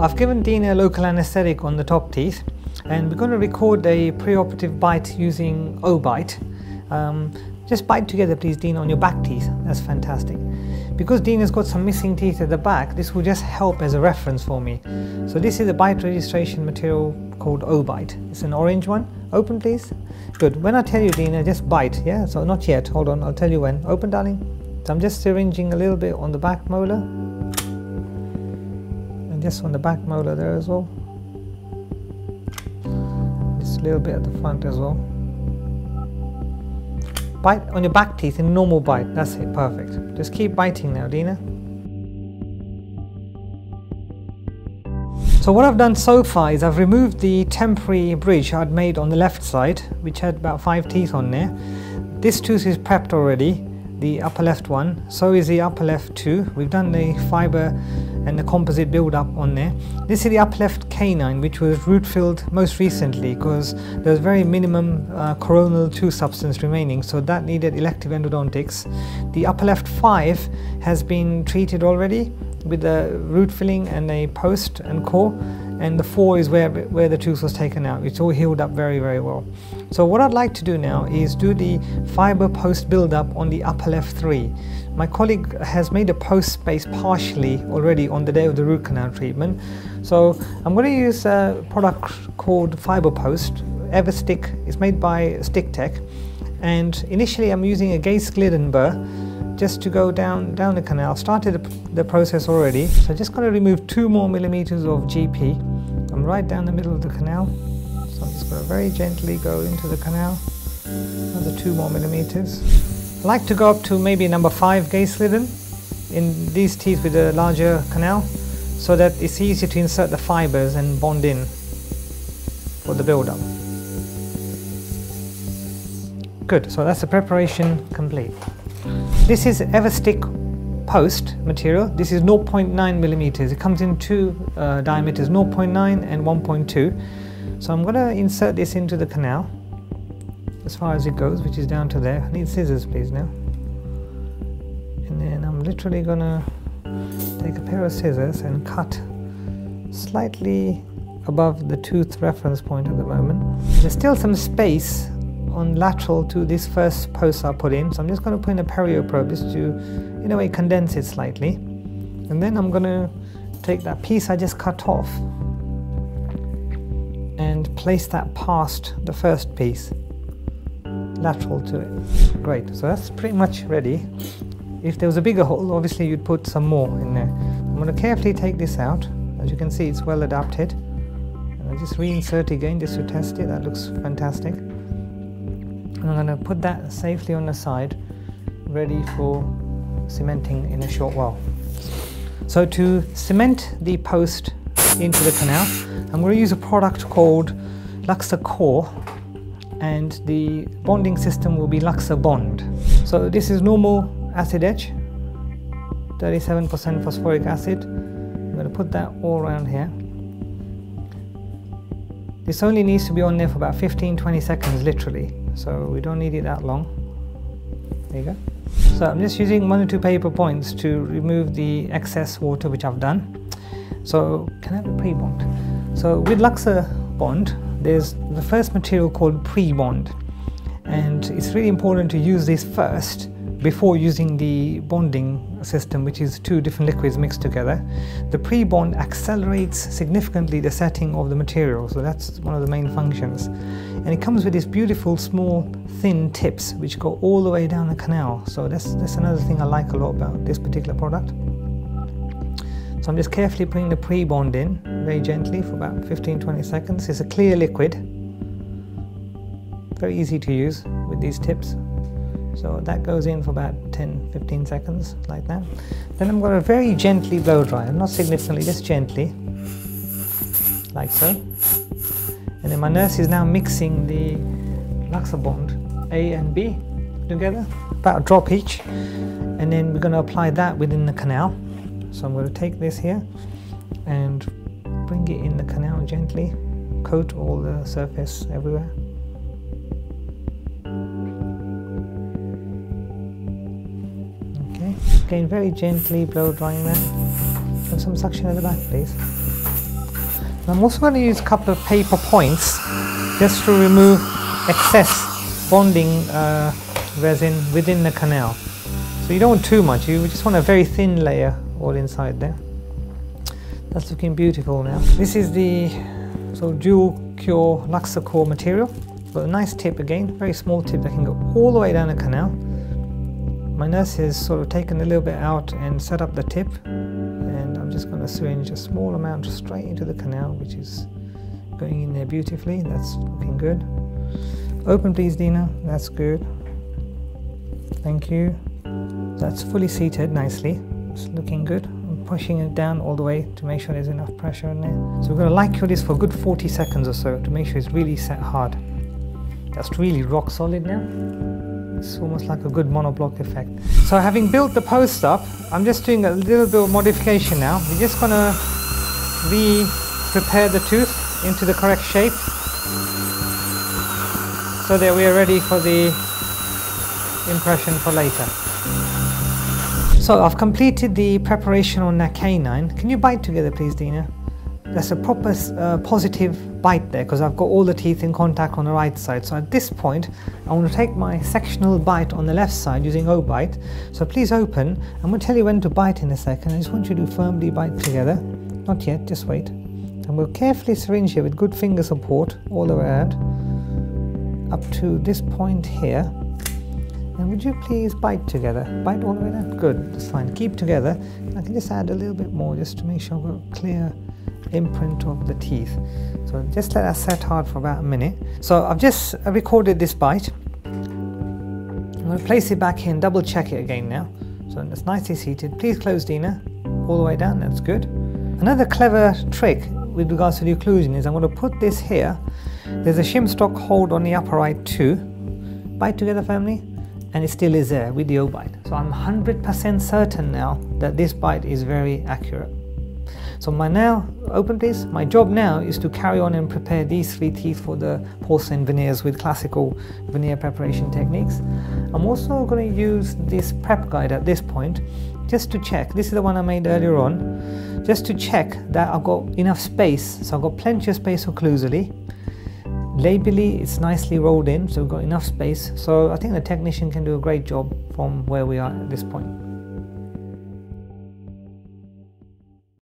I've given Dean a local anesthetic on the top teeth, and we're going to record a preoperative bite using O-Bite. Just bite together, please, Dean, on your back teeth. That's fantastic. Because Dean has got some missing teeth at the back, this will just help as a reference for me. So this is a bite registration material called O-Bite. It's an orange one. Open, please. Good. When I tell you, Dean, just bite, yeah? So not yet. Hold on. I'll tell you when. Open, darling. So I'm just syringing a little bit on the back molar. And just on the back molar there as well. Just a little bit at the front as well. Bite on your back teeth in a normal bite. That's it, perfect. Just keep biting now, Dina. So what I've done so far is I've removed the temporary bridge I'd made on the left side, which had about 5 teeth on there. This tooth is prepped already, the upper left one. So is the upper left too. We've done the fibre and the composite build-up on there. This is the upper left canine, which was root-filled most recently because there was very minimum coronal 2 substance remaining, so that needed elective endodontics. The upper left 5 has been treated already with a root filling and a post and core, and the 4 is where the tooth was taken out. It's all healed up very, very well. So what I'd like to do now is do the fibre post build-up on the upper left 3. My colleague has made a post space partially already on the day of the root canal treatment. So I'm going to use a product called Fibre Post, EverStick. It's made by Sticktech. And initially I'm using a Gates Glidden burr just to go down the canal. Started the process already, so just going to remove 2 more millimeters of GP. I'm right down the middle of the canal, so I'm just going to very gently go into the canal. Another 2 more millimeters. I like to go up to maybe number 5 Gates Glidden in these teeth with a larger canal, so that it's easier to insert the fibers and bond in for the build-up. Good, so that's the preparation complete. This is EverStick post material. This is 0.9 millimeters. It comes in 2 diameters, 0.9 and 1.2. So I'm going to insert this into the canal as far as it goes, which is down to there. I need scissors, please, now. And then I'm literally going to take a pair of scissors and cut slightly above the tooth reference point at the moment. There's still some space on lateral to this first post I put in, so I'm just going to put in a perio probe just to, in a way, condense it slightly, and then I'm going to take that piece I just cut off and place that past the first piece, lateral to it. Great, so that's pretty much ready. If there was a bigger hole, obviously you'd put some more in there. I'm going to carefully take this out. As you can see, it's well adapted, and I'll just reinsert again just to test it. That looks fantastic. And I'm going to put that safely on the side, ready for cementing in a short while. So to cement the post into the canal, I'm going to use a product called LuxaCore, and the bonding system will be LuxaBond. So this is normal acid etch, 37% phosphoric acid. I'm going to put that all around here. This only needs to be on there for about 15-20 seconds literally, so we don't need it that long. There you go. So I'm just using 1 or 2 paper points to remove the excess water which I've done. So can I have a pre-bond? So with LuxaBond, there's the first material called pre-bond, and it's really important to use this first before using the bonding system, which is 2 different liquids mixed together. The pre-bond accelerates significantly the setting of the material, so that's one of the main functions. And it comes with these beautiful small thin tips which go all the way down the canal, so that's another thing I like a lot about this particular product. So I'm just carefully putting the pre-bond in very gently for about 15-20 seconds. It's a clear liquid, very easy to use with these tips. So that goes in for about 10-15 seconds, like that. Then I'm going to very gently blow dry, not significantly, just gently, like so. And then my nurse is now mixing the LuxaBond A and B together, about a drop each. And then we're going to apply that within the canal. So I'm going to take this here and bring it in the canal gently, coat all the surface everywhere. Again, very gently blow drying that. And some suction at the back, please. I'm also going to use a couple of paper points just to remove excess bonding resin within the canal. So you don't want too much, you just want a very thin layer all inside there. That's looking beautiful now. This is the sort of dual cure LuxaCore material. Got a nice tip again, very small tip that can go all the way down the canal. My nurse has sort of taken a little bit out and set up the tip, and I'm just going to syringe a small amount straight into the canal, which is going in there beautifully. That's looking good. Open please, Dina. That's good. Thank you. That's fully seated nicely. It's looking good. I'm pushing it down all the way to make sure there's enough pressure in there. So we're going to light cure this for a good 40 seconds or so to make sure it's really set hard. That's really rock solid now. It's almost like a good monoblock effect. So having built the post up, I'm just doing a little bit of modification now. We're just going to re-prepare the tooth into the correct shape so that we are ready for the impression for later. So I've completed the preparation on that canine. Can you bite together please, Dina? That's a proper positive bite there, because I've got all the teeth in contact on the right side. So at this point, I want to take my sectional bite on the left side using O-Bite. So please open. I'm going to tell you when to bite in a second. I just want you to firmly bite together. Not yet, just wait. And we'll carefully syringe here with good finger support all the way out, up to this point here. And would you please bite together? Bite all the way down? Good, that's fine. Keep together. I can just add a little bit more just to make sure we're clear imprint of the teeth. So just let that set hard for about a minute. So I've just recorded this bite. I'm going to place it back here and double check it again now. So it's nicely seated. Please close, Dina. All the way down, that's good. Another clever trick with regards to the occlusion is I'm going to put this here. There's a shim stock hold on the upper right too. Bite together firmly, and it still is there with the O-Bite. So I'm 100% certain now that this bite is very accurate. So my job now is to carry on and prepare these three teeth for the porcelain veneers with classical veneer preparation techniques. I'm also going to use this prep guide at this point just to check. This is the one I made earlier on, just to check that I've got enough space. So I've got plenty of space occlusally. Labially, it's nicely rolled in, so we've got enough space. So I think the technician can do a great job from where we are at this point.